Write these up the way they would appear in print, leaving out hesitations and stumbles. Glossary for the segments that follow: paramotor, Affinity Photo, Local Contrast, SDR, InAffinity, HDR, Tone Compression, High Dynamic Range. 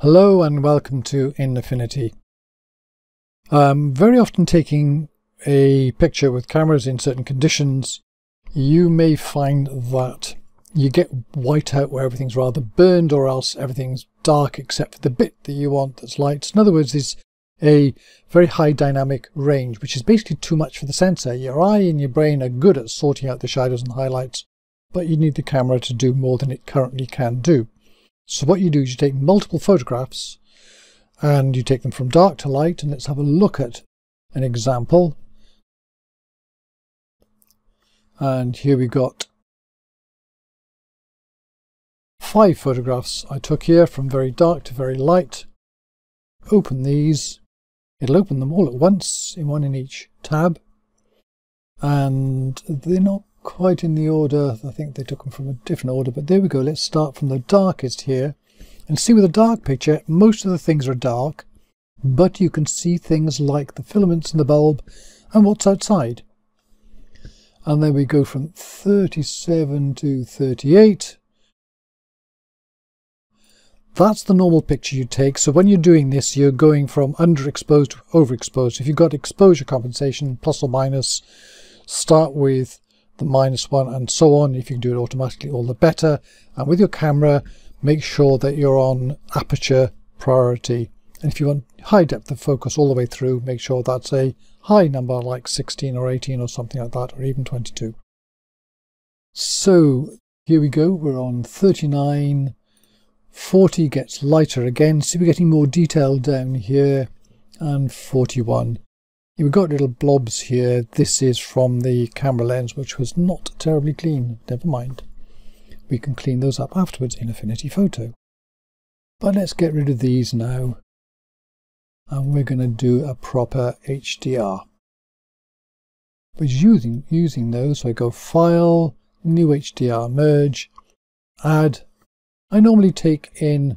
Hello and welcome to InAffinity. Very often taking a picture with cameras in certain conditions, you may find that you get whiteout where everything's rather burned, or else everything's dark except for the bit that you want that's light. In other words, there's a very high dynamic range, which is basically too much for the sensor. Your eye and your brain are good at sorting out the shadows and highlights, but you need the camera to do more than it currently can do. So what you do is you take multiple photographs and you take them from dark to light, and let's have a look at an example. And here we got 5 photographs I took here from very dark to very light. Open these. It'll open them all at once, one in each tab. And they're not quite in the order. I think they took them from a different order, but there we go. Let's start from the darkest here and see with a dark picture. Most of the things are dark, but you can see things like the filaments in the bulb and what's outside. And then we go from 37 to 38. That's the normal picture you take. So when you're doing this, you're going from underexposed to overexposed. If you've got exposure compensation, plus or minus, start with the -1 and so on. If you can do it automatically, all the better. And with your camera, make sure that you're on aperture priority. And if you want high depth of focus all the way through, make sure that's a high number like 16 or 18 or something like that, or even 22. So here we go. We're on 39. 40 gets lighter again. So we're getting more detail down here, and 41. We've got little blobs here. This is from the camera lens, which was not terribly clean. Never mind. We can clean those up afterwards in Affinity Photo. But let's get rid of these now. And we're going to do a proper HDR. We're using those. So I go File, New HDR, Merge, Add. I normally take in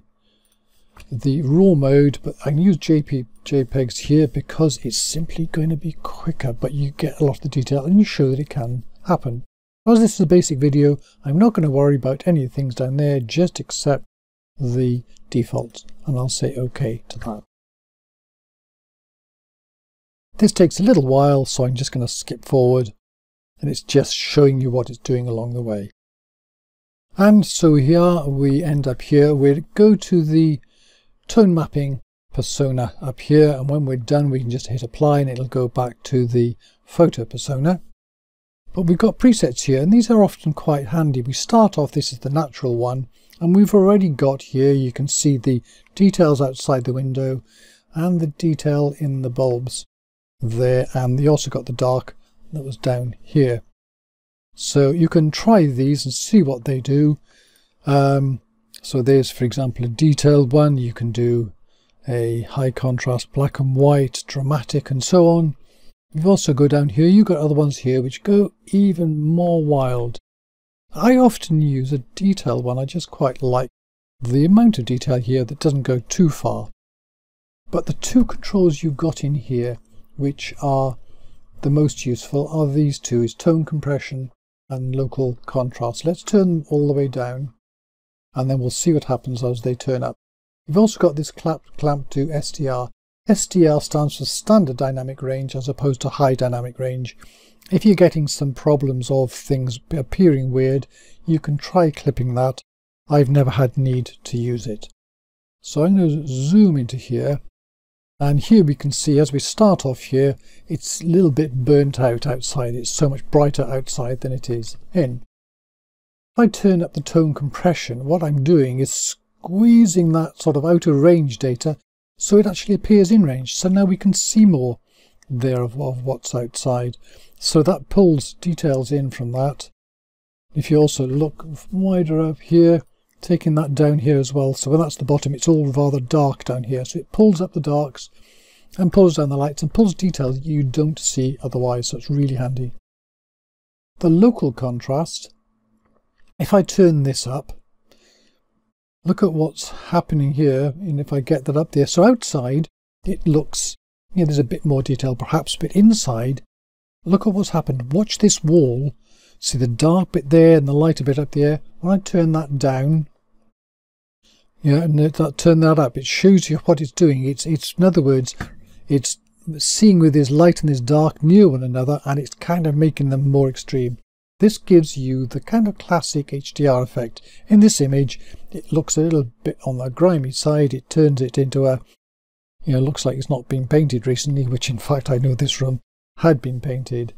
the raw mode, but I can use JPEGs here because it's simply going to be quicker, but you get a lot of the detail and you show that it can happen. Because this is a basic video, I'm not going to worry about any of the things down there, just accept the defaults, and I'll say OK to that. This takes a little while, so I'm just going to skip forward, and it's just showing you what it's doing along the way. And so here we end up here. We'll go to the tone mapping persona up here, and when we're done we can just hit apply and it'll go back to the photo persona. But we've got presets here, and these are often quite handy. We start off, this is the natural one, and we've already got here, you can see the details outside the window and the detail in the bulbs there, and they also got the dark that was down here. So you can try these and see what they do. So there's, for example, a detailed one. You can do a high contrast, black and white, dramatic, and so on. You've also go down here, you've got other ones here which go even more wild. I often use a detailed one. I just quite like the amount of detail here that doesn't go too far. But the two controls you've got in here which are the most useful are these two, is Tone Compression and Local Contrast. Let's turn them all the way down, and then we'll see what happens as they turn up. You've also got this clamp to SDR. SDR stands for Standard Dynamic Range as opposed to High Dynamic Range. If you're getting some problems of things appearing weird, you can try clipping that. I've never had need to use it. So I'm going to zoom into here, and here we can see as we start off here, it's a little bit burnt out outside. It's so much brighter outside than it is in. If I turn up the tone compression, what I'm doing is squeezing that sort of out of range data so it actually appears in range. So now we can see more there of what's outside. So that pulls details in from that. If you also look wider up here, taking that down here as well. So when that's the bottom, it's all rather dark down here. So it pulls up the darks and pulls down the lights and pulls details you don't see otherwise. So it's really handy. The local contrast, if I turn this up, look at what's happening here, and if I get that up there. So outside, it looks, yeah, there's a bit more detail perhaps, but inside, look at what's happened. Watch this wall. See the dark bit there and the lighter bit up there. When I turn that down, Yeah, and that, turn that up. It shows you what it's doing. It's in other words, it's seeing with this light and this dark near one another, and it's kind of making them more extreme. This gives you the kind of classic HDR effect. In this image, it looks a little bit on the grimy side. It turns it into a, you know, looks like it's not been painted recently, which in fact I know this room had been painted.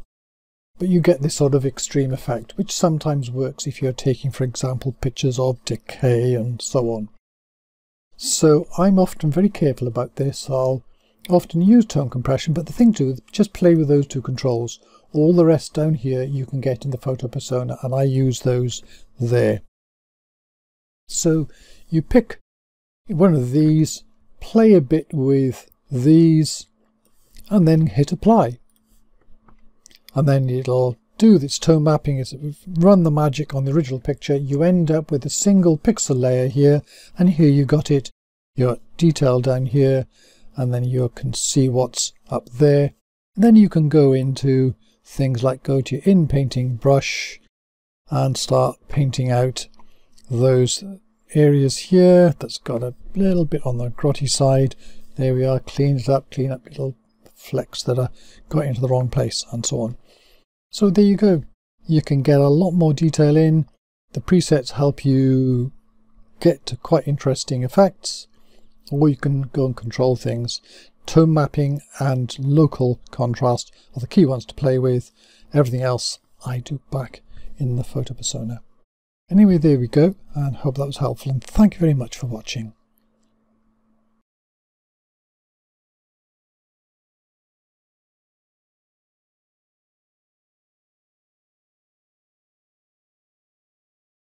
But you get this sort of extreme effect, which sometimes works if you're taking, for example, pictures of decay and so on. So I'm often very careful about this. I'll often use tone compression, but the thing to do is just play with those two controls. All the rest down here you can get in the photo persona, and I use those there. So you pick one of these, play a bit with these, and then hit apply. And then it'll do this tone mapping. It's run the magic on the original picture. You end up with a single pixel layer here, and here you got it, your detail down here, and then you can see what's up there. And then you can go into things like go to your in-painting brush and start painting out those areas here. That's got a little bit on the grotty side. There we are, clean it up, clean up little flecks that are got into the wrong place and so on. So there you go. You can get a lot more detail in. The presets help you get to quite interesting effects, or you can go and control things. Tone mapping and local contrast are the key ones to play with. Everything else I do back in the photo persona. Anyway, there we go, and hope that was helpful, and thank you very much for watching.